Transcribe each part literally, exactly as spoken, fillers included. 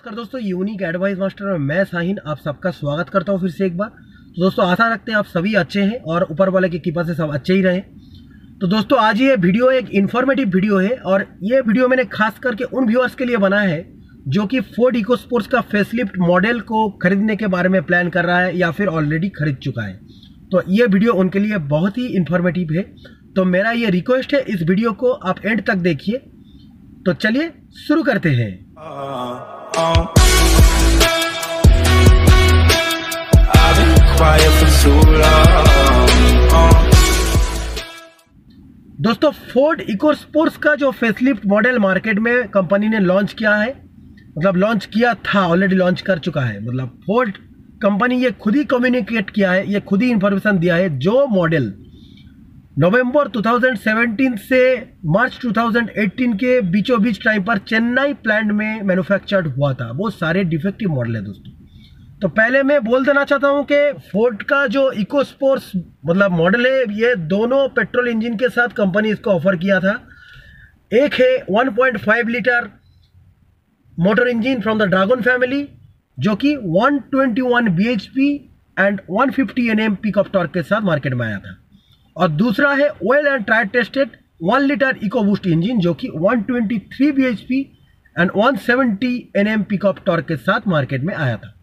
नमस्कार दोस्तों, unique advice master में मैं साहिन आप सबका स्वागत करता हूं फिर से एक बार। तो दोस्तों आशा रखते हैं आप सभी अच्छे हैं और ऊपर वाले की कृपा से सब अच्छे ही रहें। तो दोस्तों आज ये वीडियो एक इन्फॉर्मेटिव वीडियो है और ये वीडियो मैंने खास करके उन व्यूअर्स के लिए बनाया है जो कि फोर्ड इकोस्पोर्ट्स का फेसलिफ्ट मॉडल को खरीदने के बारे में प्लान कर रहा है या फिर ऑलरेडी खरीद चुका है। तो ये वीडियो उनके लिए बहुत ही इन्फॉर्मेटिव है। तो मेरा ये रिक्वेस्ट है, इस वीडियो को आप एंड तक देखिए। तो चलिए शुरू करते हैं। दोस्तों फोर्ड इकोस्पोर्ट्स का जो फेसलिफ्ट मॉडल मार्केट में कंपनी ने लॉन्च किया है, मतलब लॉन्च किया था, ऑलरेडी लॉन्च कर चुका है, मतलब फोर्ड कंपनी ये खुद ही कम्युनिकेट किया है, ये खुद ही इंफॉर्मेशन दिया है। जो मॉडल नवंबर दो हज़ार सत्रह से मार्च दो हज़ार अठारह के बीचों बीच टाइम पर चेन्नई प्लांट में मैन्युफैक्चर्ड हुआ था, वो सारे डिफेक्टिव मॉडल है दोस्तों। तो पहले मैं बोल देना चाहता हूं कि फोर्ड का जो इकोस्पोर्ट्स मतलब मॉडल है, ये दोनों पेट्रोल इंजन के साथ कंपनी इसको ऑफर किया था। एक है one point five litre motor engine from the dragon family जो कि one twenty one BHP and one fifty NM peak of torque के साथ मार्केट में आया था, और दूसरा है oil and tried tested one litre EcoBoost engine जो कि one twenty three BHP and one seventy NM peak of torque के साथ मार्केट में आया था।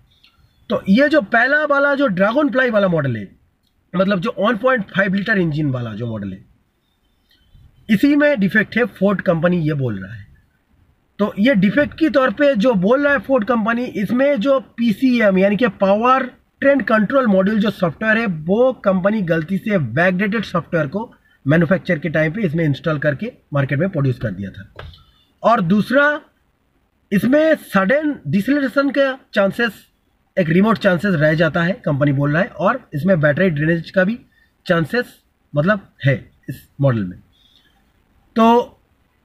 तो ये जो पहला वाला जो ड्रैगनफ्लाई वाला मॉडल है, मतलब जो one point five litre engine वाला जो मॉडल है, इसी में डिफेक्ट है, फोर्ड कंपनी ये बोल रहा है। तो ये डिफेक्ट की तौर पे जो बोल रहा है फोर्ड कंपनी, इसमें जो पीसीएम यानी कि पावर ट्रेन कंट्रोल मॉड्यूल जो सॉफ्टवेयर है, वो कंपनी गलती से बैकडेटेड सॉफ्टवेयर को मैन्युफैक्चर के टाइम पे इसमें इंस्टॉल करके मार्केट में प्रोड्यूस कर दिया था। और दूसरा, इसमें सडन डिसलेशन का चांसेस, एक रिमोट चांसेस रह जाता है, कंपनी बोल रहा है, और इसमें बैटरी ड्रेनेज का भी चांसेस मतलब है इस मॉडल में। तो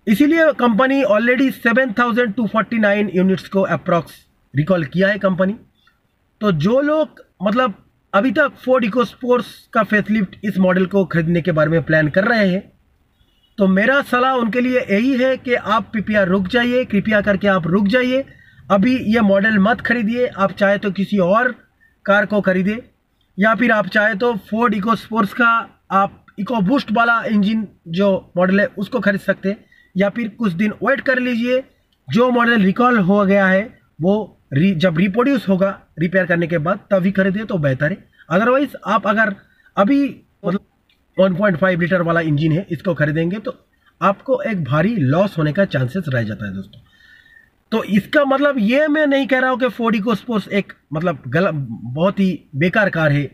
इसीलिए company already seven thousand two forty nine units को अप्रॉक्स रिकॉल किया है कंपनी। तो जो लोग मतलब अभी तक फोर्ड इकोस्पोर्ट्स का फेसलिफ्ट इस मॉडल को खरीदने के बारे में प्लान कर रहे हैं, तो मेरा सलाह उनके लिए यही है कि आप कृपया रुक जाइए, कृपया करके आप रुक जाइए, अभी ये मॉडल मत खरीदिए। आप चाहे तो किसी और कार को खरीदे, या फिर आप चाहे तो फोर्ड इकोस्पोर्ट्स का आप इकोबूस्ट वाला इंजन जो मॉडल है उसको खरीद सकते हैं, या फिर कुछ दिन वेट कर लीजिए, जो मॉडल रिकॉल हो गया है वो री जब रिप्रोड्यूस होगा रिपेयर करने के बाद तभी खरीदे तो बेहतर है। अदरवाइज आप अगर अभी मतलब वन पॉइंट फाइव लीटर वाला इंजन है इसको खरीदेंगे तो आपको एक भारी लॉस होने का चांसेस रह जाता है दोस्तों। तो इसका मतलब ये मैं नहीं कह रहा हूँ कि फोर्ड इकोस्पोर्ट्स एक मतलब गलत बहुत ही बेकार कार है,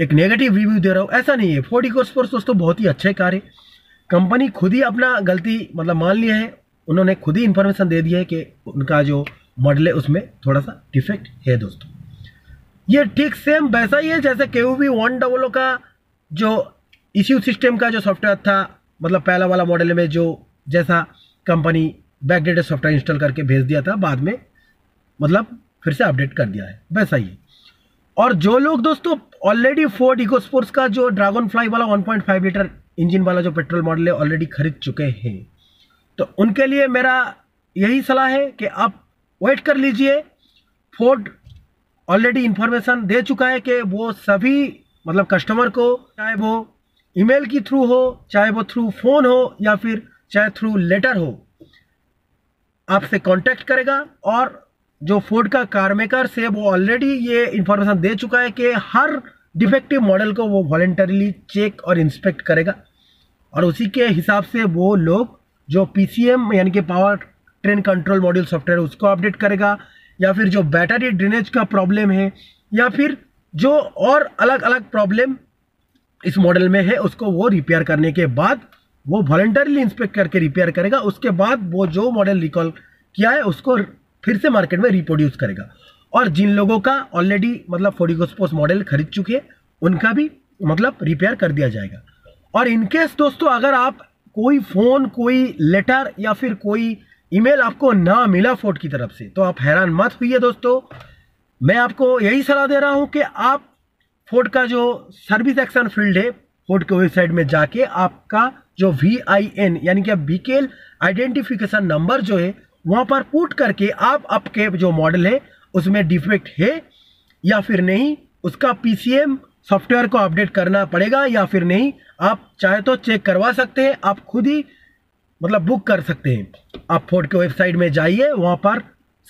एक नेगेटिव रिव्यू दे रहा हूँ, ऐसा नहीं है। फोर्ड इकोस्पोर्ट्स दोस्तों बहुत ही अच्छे कार है, कंपनी खुद ही अपना गलती मतलब मान लिया है, उन्होंने खुद ही इन्फॉर्मेशन दे दिया है कि उनका जो मॉडल है उसमें थोड़ा सा डिफेक्ट है दोस्तों। ये ठीक सेम वैसा ही है जैसे के यू वी वन टेन का जो इश्यू सिस्टम का जो सॉफ्टवेयर था, मतलब पहला वाला मॉडल में जो जैसा कंपनी बैकडेटेड सॉफ्टवेयर इंस्टॉल करके भेज दिया था, बाद में मतलब फिर से अपडेट कर दिया है, वैसा ही है। और जो लोग दोस्तों ऑलरेडी फोर्ड इकोस्पोर्ट्स का जो ड्रैगनफ्लाई वाला one point five litre engine वाला जो पेट्रोल मॉडल है ऑलरेडी खरीद चुके हैं, तो उनके लिए मेरा यही सलाह है कि आप वेट कर लीजिए। फोर्ड ऑलरेडी इंफॉर्मेशन दे चुका है कि वो सभी मतलब कस्टमर को, चाहे वो ईमेल के थ्रू हो, चाहे वो थ्रू फ़ोन हो, या फिर चाहे थ्रू लेटर हो, आपसे कांटेक्ट करेगा। और जो फोर्ड का कार मेकर्स है वो ऑलरेडी ये इंफॉर्मेशन दे चुका है कि हर डिफेक्टिव मॉडल को वो वॉलेंटरीली चेक और इंस्पेक्ट करेगा, और उसी के हिसाब से वो लोग जो पी सी एम यानी कि power train control module software उसको अपडेट करेगा, या फिर जो बैटरी ड्रेनेज का प्रॉब्लम है, या फिर जो और अलग अलग प्रॉब्लम इस मॉडल में है उसको वो रिपेयर करने के बाद वो वॉलेंटरीली इंस्पेक्ट करके रिपेयर करेगा। उसके बाद वो जो मॉडल रिकॉल किया है उसको फिर से मार्केट में रिप्रोड्यूस करेगा। और जिन लोगों का ऑलरेडी मतलब फोर्ड इकोस्पोर्ट्स मॉडल खरीद चुके हैं उनका भी मतलब रिपेयर कर दिया जाएगा। और इनकेस दोस्तों अगर आप कोई फ़ोन, कोई लेटर या फिर कोई ईमेल आपको ना मिला फोर्ड की तरफ से, तो आप हैरान मत होइए दोस्तों। मैं आपको यही सलाह दे रहा हूं कि आप फोर्ड का जो सर्विस एक्शन फील्ड है, फोर्ड के वेबसाइट में जाके आपका जो वी आई एन यानी कि व्हीकल आइडेंटिफिकेशन नंबर जो है वहाँ पर पुट करके आप आपके जो मॉडल है उसमें डिफेक्ट है या फिर नहीं, उसका पीसीएम सॉफ्टवेयर को अपडेट करना पड़ेगा या फिर नहीं, आप चाहे तो चेक करवा सकते हैं, आप खुद ही मतलब बुक कर सकते हैं। आप फोर्ड के वेबसाइट में जाइए, वहाँ पर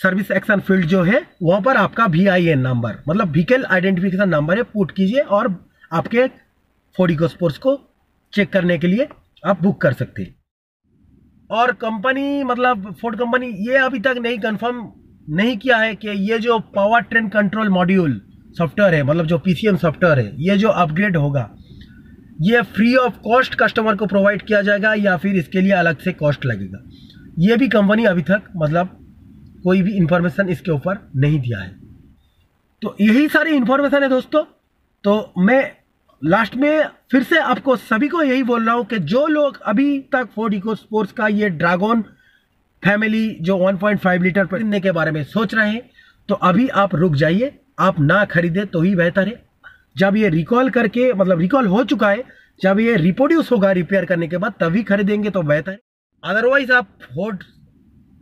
सर्विस एक्शन फील्ड जो है वहाँ पर आपका वी आई एन नंबर मतलब व्हीकल आइडेंटिफिकेशन नंबर है, पुट कीजिए और आपके फोर्ड इकोस्पोर्ट्स को चेक करने के लिए आप बुक कर सकते हैं। और कंपनी मतलब फोर्ड कंपनी ये अभी तक नहीं कंफर्म नहीं किया है कि ये जो power train control module software है मतलब जो पीसीएम सॉफ्टवेयर है ये जो अपग्रेड होगा ये फ्री ऑफ कॉस्ट कस्टमर को प्रोवाइड किया जाएगा या फिर इसके लिए अलग से कॉस्ट लगेगा। ये भी कंपनी अभी तक मतलब कोई भी इन्फॉर्मेशन इसके ऊपर नहीं दिया है। तो यही सारी इन्फॉर्मेशन है दोस्तों। तो मैं लास्ट में फिर से आपको सभी को यही बोल रहा हूँ कि जो लोग अभी तक फोर्ड इकोस्पोर्ट्स का ये ड्रैगन फैमिली जो वन पॉइंट फाइव लीटर खरीदने के बारे में सोच रहे हैं तो अभी आप रुक जाइए, आप ना खरीदें तो ही बेहतर है। जब ये रिकॉल करके मतलब रिकॉल हो चुका है, जब ये रिप्रोड्यूस होगा रिपेयर करने के बाद तभी खरीदेंगे तो बेहतर है। अदरवाइज़ आप फोर्ड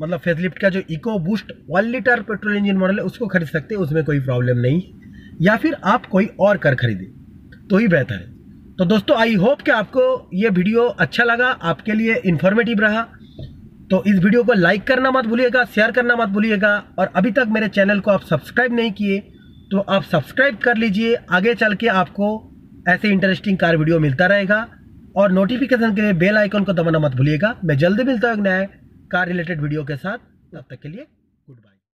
मतलब फेसलिफ्ट का जो EcoBoost one litre petrol engine model है उसको खरीद सकते हैं, उसमें कोई प्रॉब्लम नहीं, या फिर आप कोई और कार खरीदें तो ही बेहतर है। तो दोस्तों आई होप कि आपको ये वीडियो अच्छा लगा, आपके लिए इन्फॉर्मेटिव रहा। तो इस वीडियो को लाइक करना मत भूलिएगा, शेयर करना मत भूलिएगा, और अभी तक मेरे चैनल को आप सब्सक्राइब नहीं किए तो आप सब्सक्राइब कर लीजिए। आगे चल के आपको ऐसे इंटरेस्टिंग कार वीडियो मिलता रहेगा और नोटिफिकेशन के लिए बेल आइकन को दबाना मत भूलिएगा। मैं जल्दी मिलता हूँ एक नए कार रिलेटेड वीडियो के साथ, तब तक के लिए।